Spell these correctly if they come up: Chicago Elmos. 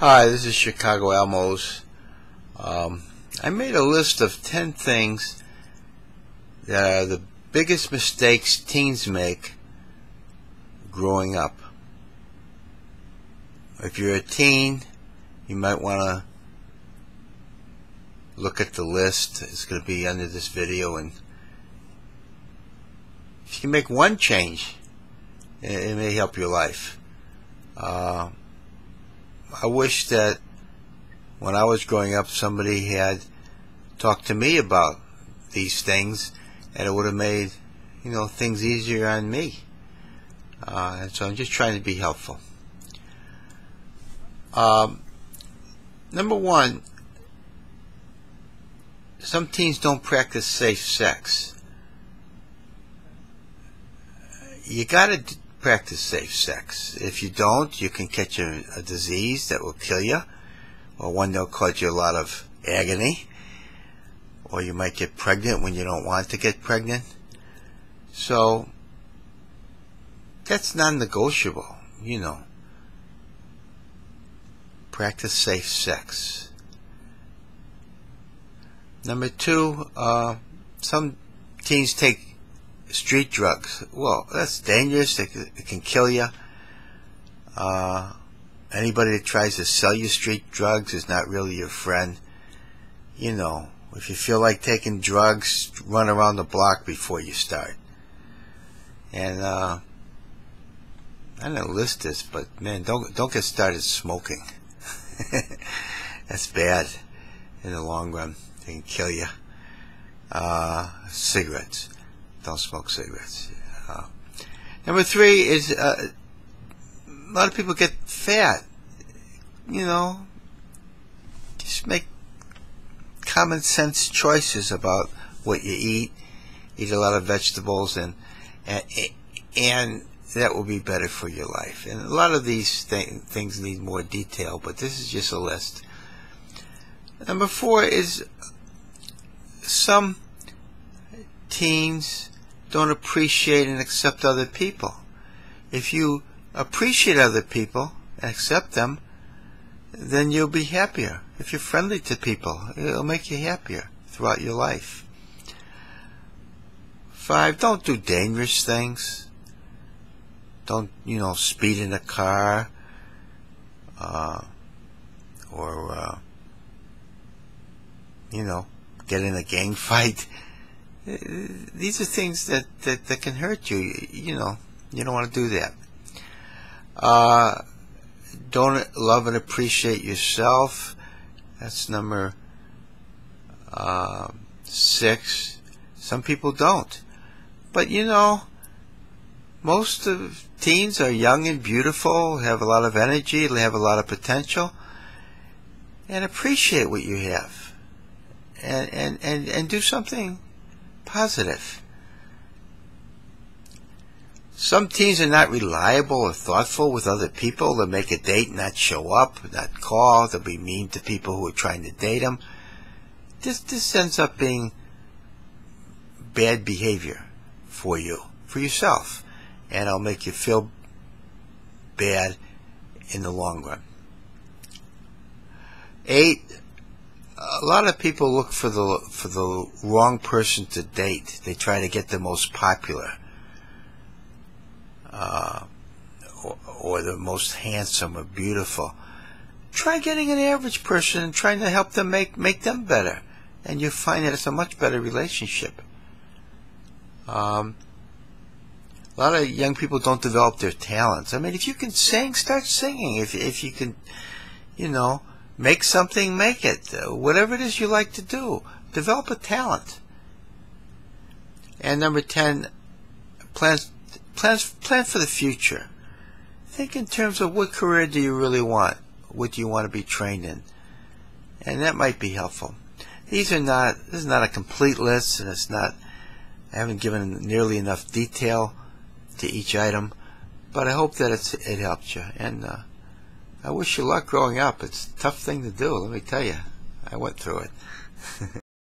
Hi, this is Chicago Elmos. I made a list of 10 things that are the biggest mistakes teens make growing up. If you're a teen, you might want to look at the list. It's going to be under this video, and if you can make one change, it may help your life. I wish that when I was growing up somebody had talked to me about these things, and it would have made things easier on me. And so I'm just trying to be helpful. Number one, some teens don't practice safe sex. You gotta practice safe sex. If you don't, you can catch a disease that will kill you, or one that will cause you a lot of agony, or you might get pregnant when you don't want to get pregnant. So that's non-negotiable, Practice safe sex. Number two, some teens take street drugs. Well, that's dangerous. It can kill you. Anybody that tries to sell you street drugs is not really your friend. If you feel like taking drugs, run around the block before you start. And I didn't list this, but man, don't get started smoking. That's bad in the long run. They can kill you. Cigarettes. Don't smoke cigarettes. Number three is a lot of people get fat. Just make common sense choices about what you eat. Eat a lot of vegetables, and that will be better for your life. And a lot of these things need more detail, but this is just a list. Number four is some teens don't appreciate and accept other people. If you appreciate other people and accept them, then you'll be happier. If you're friendly to people, it'll make you happier throughout your life. Five, don't do dangerous things. Don't, speed in a car, or, get in a gang fight. These are things that can hurt you. You don't want to do that. Don't love and appreciate yourself. That's number 6. Some people don't. But most of teens are young and beautiful, have a lot of energy, have a lot of potential, and appreciate what you have. And do something positive. Some teens are not reliable or thoughtful with other people. They'll make a date, not show up, not call. They'll be mean to people who are trying to date them. This ends up being bad behavior for you, for yourself, and it'll make you feel bad in the long run. 8. A lot of people look for the wrong person to date. They try to get the most popular, or the most handsome or beautiful. Try getting an average person and trying to help them make them better, and you'll find that it's a much better relationship. A lot of young people don't develop their talents. I mean, if you can sing, start singing. If you can, make something, make it. Whatever it is you like to do, develop a talent. And number 10, plan for the future. Think in terms of what career do you really want? What do you want to be trained in? And that might be helpful. This is not a complete list, and it's not, I haven't given nearly enough detail to each item, but I hope that it helped you. And I wish you luck growing up. It's a tough thing to do, let me tell you. I went through it.